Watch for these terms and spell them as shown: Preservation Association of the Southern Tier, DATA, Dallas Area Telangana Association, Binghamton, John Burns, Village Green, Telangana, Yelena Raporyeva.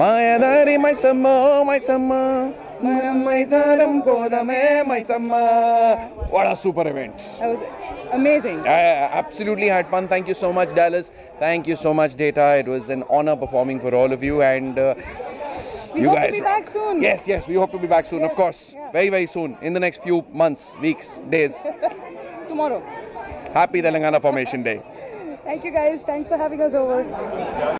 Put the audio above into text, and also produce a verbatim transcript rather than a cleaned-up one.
Mayadari Maisama, Maisama, Maisaram Kodame, Maisama. What a super event. That was amazing. I absolutely had fun. Thank you so much, Dallas. Thank you so much, Data. It was an honor performing for all of you. And uh, we you hope guys to be back soon. Yes, yes, we hope to be back soon, yes, of course. Yeah. Very, very soon. In the next few months, weeks, days. Tomorrow. Happy Telangana Formation Day. Thank you guys. Thanks for having us over.